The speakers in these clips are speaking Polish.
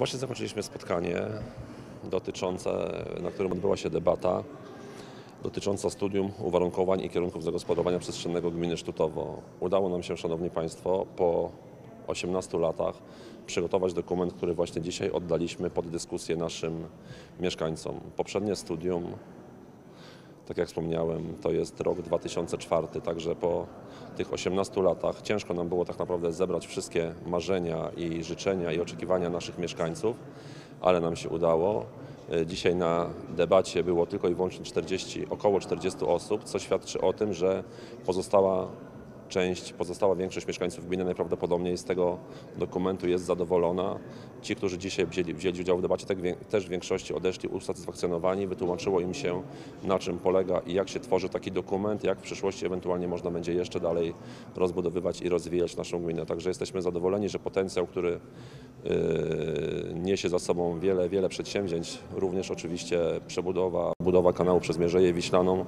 Właśnie zakończyliśmy spotkanie, na którym odbyła się debata dotycząca studium uwarunkowań i kierunków zagospodarowania przestrzennego gminy Sztutowo. Udało nam się, Szanowni Państwo, po 18 latach przygotować dokument, który właśnie dzisiaj oddaliśmy pod dyskusję naszym mieszkańcom. Poprzednie studium, tak jak wspomniałem, to jest rok 2004, także po tych 18 latach ciężko nam było tak naprawdę zebrać wszystkie marzenia i życzenia i oczekiwania naszych mieszkańców, ale nam się udało. Dzisiaj na debacie było tylko i wyłącznie około 40 osób, co świadczy o tym, że pozostała większość mieszkańców gminy najprawdopodobniej z tego dokumentu jest zadowolona. Ci, którzy dzisiaj wzięli udział w debacie, też w większości odeszli usatysfakcjonowani. Wytłumaczyło im się, na czym polega i jak się tworzy taki dokument, jak w przyszłości ewentualnie można będzie jeszcze dalej rozbudowywać i rozwijać naszą gminę. Także jesteśmy zadowoleni, że potencjał, który niesie za sobą wiele przedsięwzięć, również oczywiście budowa kanału przez Mierzeję Wiślaną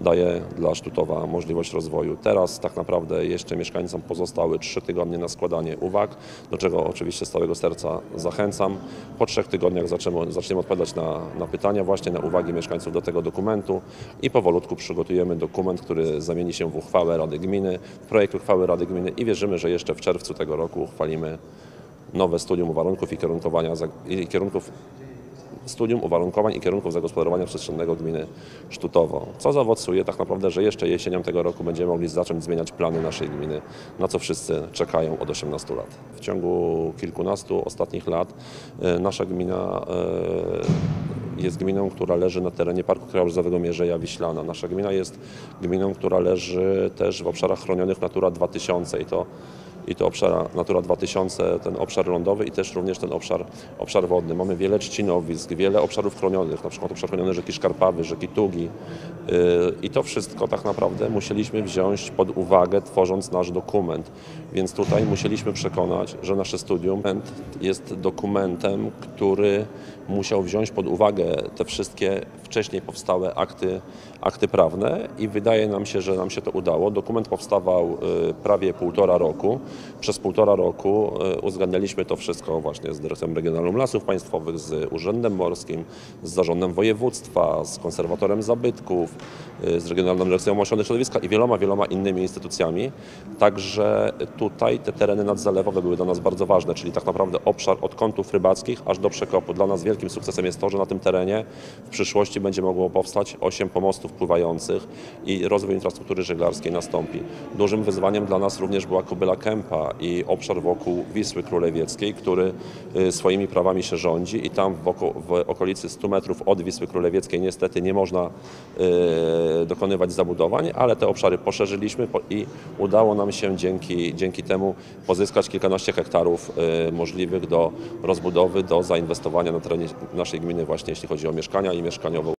daje dla Sztutowa możliwość rozwoju. Teraz tak naprawdę jeszcze mieszkańcom pozostały 3 tygodnie na składanie uwag, do czego oczywiście z całego serca zachęcam. Po 3 tygodniach zaczniemy odpowiadać na pytania, właśnie na uwagi mieszkańców do tego dokumentu i powolutku przygotujemy dokument, który zamieni się w uchwałę Rady Gminy, projekt uchwały Rady Gminy i wierzymy, że jeszcze w czerwcu tego roku uchwalimy nowe studium uwarunków i kierunków zagospodarowania przestrzennego gminy Sztutowo. Co zaowocuje tak naprawdę, że jeszcze jesienią tego roku będziemy mogli zacząć zmieniać plany naszej gminy, na co wszyscy czekają od 18 lat. W ciągu kilkunastu ostatnich lat nasza gmina jest gminą, która leży na terenie Parku Krajobrazowego Mierzeja Wiślana. Nasza gmina jest gminą, która leży też w obszarach chronionych Natura 2000 i to obszar Natura 2000, ten obszar lądowy i też również ten obszar wodny. Mamy wiele trzcinowisk, wiele obszarów chronionych, na przykład obszar chroniony rzeki Szkarpawy, rzeki Tugi i to wszystko tak naprawdę musieliśmy wziąć pod uwagę, tworząc nasz dokument. Więc tutaj musieliśmy przekonać, że nasze studium jest dokumentem, który musiał wziąć pod uwagę te wszystkie wcześniej powstałe akty prawne i wydaje nam się, że nam się to udało. Dokument powstawał prawie 1,5 roku. Przez 1,5 roku uzgadnialiśmy to wszystko właśnie z Dyrekcją Regionalną Lasów Państwowych, z Urzędem Morskim, z Zarządem Województwa, z Konserwatorem Zabytków, z Regionalną Dyrekcją Ochrony Środowiska i wieloma innymi instytucjami. Także tutaj te tereny nadzalewowe były dla nas bardzo ważne, czyli tak naprawdę obszar od kątów rybackich aż do przekopu. Dla nas wielkim sukcesem jest to, że na tym terenie w przyszłości będzie mogło powstać 8 pomostów pływających i rozwój infrastruktury żeglarskiej nastąpi. Dużym wyzwaniem dla nas również była Kobyla Kempa i obszar wokół Wisły Królewieckiej, który swoimi prawami się rządzi i tam w okolicy 100 metrów od Wisły Królewieckiej niestety nie można dokonywać zabudowań, ale te obszary poszerzyliśmy i udało nam się dzięki temu pozyskać kilkanaście hektarów możliwych do rozbudowy, do zainwestowania na terenie naszej gminy właśnie jeśli chodzi o mieszkania i mieszkaniową.